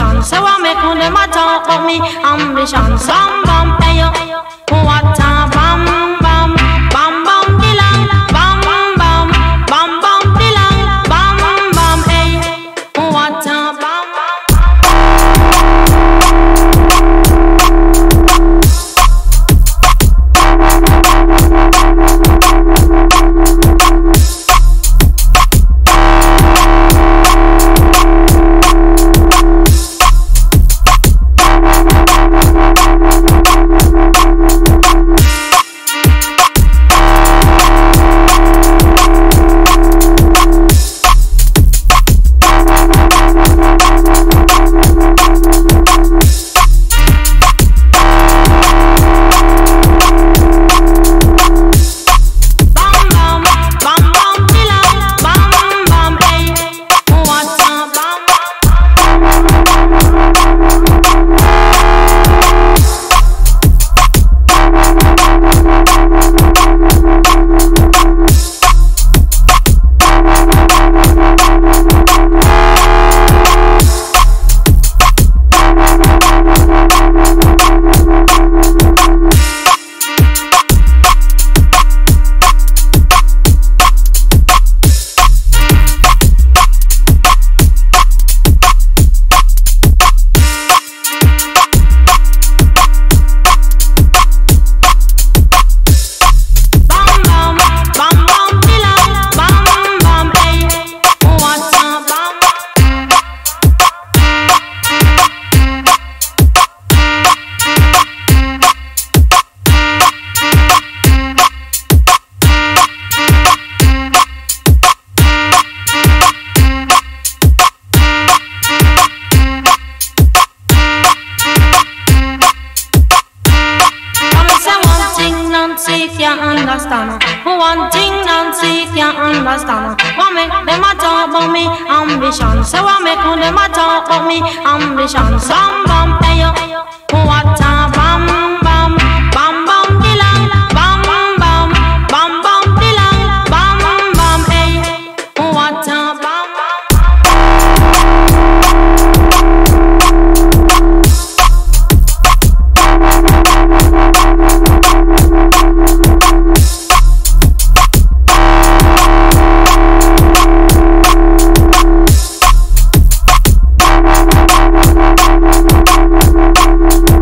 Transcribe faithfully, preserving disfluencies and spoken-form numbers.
ambition. Say what make who them a talk about me ambition. Some bam pay yo, what a bam bam bam bam dilang, bam bam bam bam dilang, bam bam hey, what a bam. One thing Nancy can't understand. What make them a talk about me ambition? Say what make who them a talk about me ambition? Some bam pay yo, what a bam bam bam bam dilang, bam bam bam bam dilang, bam bam hey, what a bam. Bye.